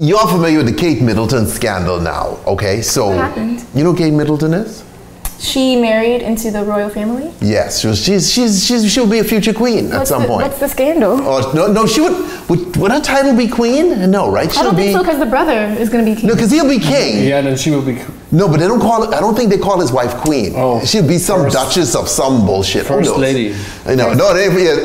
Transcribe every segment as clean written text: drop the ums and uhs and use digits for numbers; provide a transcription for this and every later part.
You're familiar with the Kate Middleton scandal now, okay? So, what happened? You know who Kate Middleton is? She married into the royal family? Yes, she'll be a future queen at some point. What's the scandal? Oh, no, she would her title be queen? No, right? I don't think so, because the brother is going to be king. No, because he'll be king. Yeah, and then she will be... No, but they don't call her, I don't think they call his wife queen. Oh, she'll be some duchess of some bullshit. First lady. I know, no,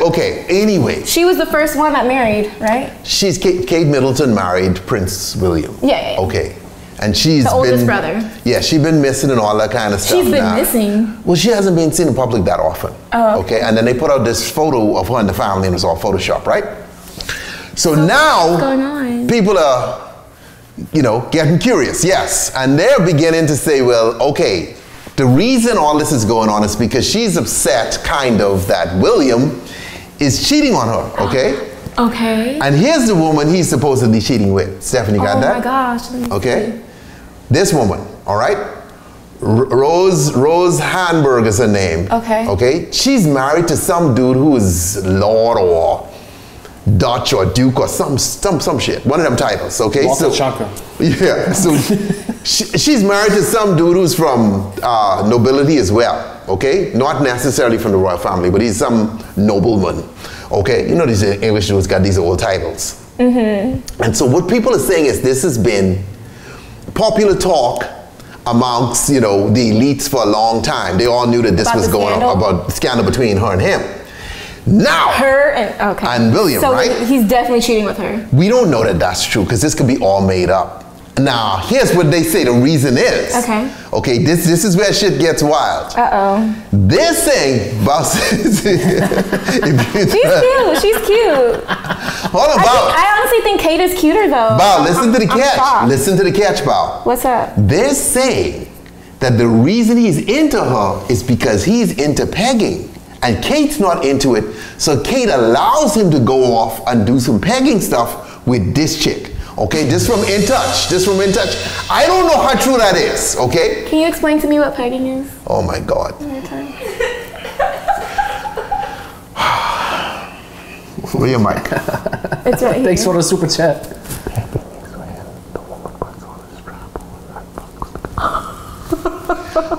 okay, anyway. She was the first one that married, right? Kate Middleton married Prince William. Yeah. Okay. And she's the oldest brother. Yeah, she's been missing and all that kind of stuff. She's been missing. Well, she hasn't been seen in public that often. Oh. Okay, and then they put out this photo of her and the family, and it was all Photoshop, right? So now, what's going on? People are, you know, getting curious, yes. And they're beginning to say, well, okay, the reason all this is going on is because she's upset, kind of, that William is cheating on her, okay? Okay. And here's the woman he's supposedly cheating with. Stephanie, got that? Oh my gosh. Let me see. This woman, all right? Rose Hanbury is her name. Okay. Okay? She's married to some dude who is Lord or Dutch or Duke or some shit. One of them titles, okay? Walker Chaka. Yeah. So she's married to some dude who's from nobility as well, okay? Not necessarily from the royal family, but he's some nobleman, okay? You know these English dudes got these old titles. Mm-hmm. And so what people are saying is this has been popular talk amongst, you know, the elites for a long time. They all knew that this was going on about the scandal between her and him. Now, her and, okay. And William, so right? So he's definitely cheating with her. We don't know that that's true because this could be all made up. Now, here's what they say the reason is. Okay. Okay, this is where shit gets wild. Uh-oh. They're saying about... She's cute, she's cute. Hold on, Bao. I honestly think Kate is cuter, though. Bao, listen to the catch. Listen to the catch, Bao. What's up? They're saying that the reason he's into her is because he's into pegging. And Kate's not into it, so Kate allows him to go off and do some pegging stuff with this chick. Okay, this from InTouch, I don't know how true that is, okay? Can you explain to me what pegging is? Oh my God. Where's your mic? It's right here. Thanks for the super chat.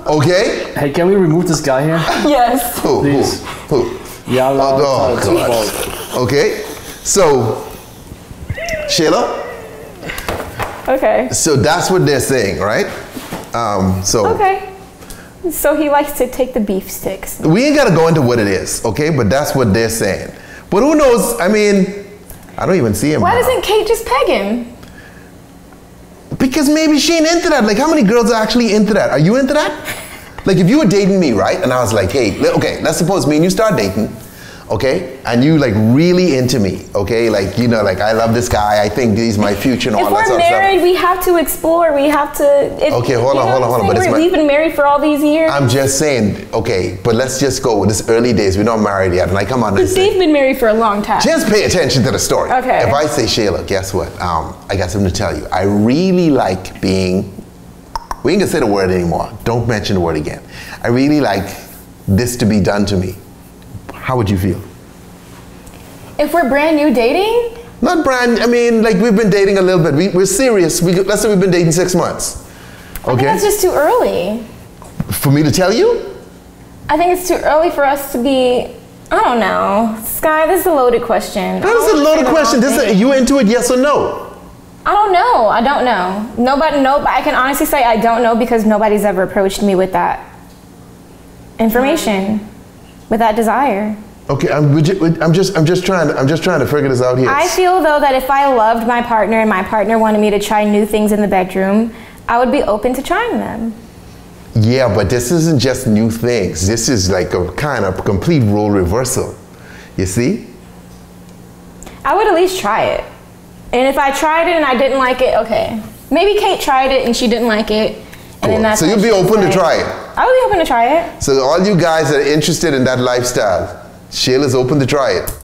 Okay? Hey, can we remove this guy here? Yes. Who? Yala. Oh, God. Okay, so, Shayla? Okay. So that's what they're saying, right? Okay. So he likes to take the beef sticks. We ain't got to go into what it is, okay? But that's what they're saying. But who knows? I mean, I don't even see him. Why doesn't Kate just peg him? Because maybe she ain't into that. Like, how many girls are actually into that? Are you into that? Like, if you were dating me, right? And I was like, hey, okay, let's suppose me and you start dating. Okay, and you like really into me, okay? Like, you know, like I love this guy, I think he's my future and all that sort of stuff. If we're married, we have to explore, we have to... okay, hold on. But we've been married for all these years. I'm just saying, okay, but let's just go with this early days, we're not married yet, and I come on and say... But they've been married for a long time. Just pay attention to the story. Okay. If I say, Shayla, guess what? I got something to tell you. I really like being... We ain't gonna say the word anymore. Don't mention the word again. I really like this to be done to me. How would you feel? If we're brand new dating? Not brand, I mean, like we've been dating a little bit. We're serious. Let's say we've been dating 6 months. Okay. I think that's just too early. For me to tell you? I think it's too early for us to be, I don't know. Sky, this is a loaded question. That is a loaded question. Are you into it, yes or no? I don't know. I don't know. Nobody, I can honestly say I don't know because nobody's ever approached me with that information. With that desire. Okay, I'm just trying to figure this out here. I feel though that if I loved my partner and my partner wanted me to try new things in the bedroom, I would be open to trying them. Yeah, but this isn't just new things. This is like a kind of complete role reversal. You see? I would at least try it. And if I tried it and I didn't like it, okay. Maybe Kate tried it and she didn't like it. Cool. So you'd be open to try it? I would be open to try it. So all you guys that are interested in that lifestyle, Shayla's open to try it.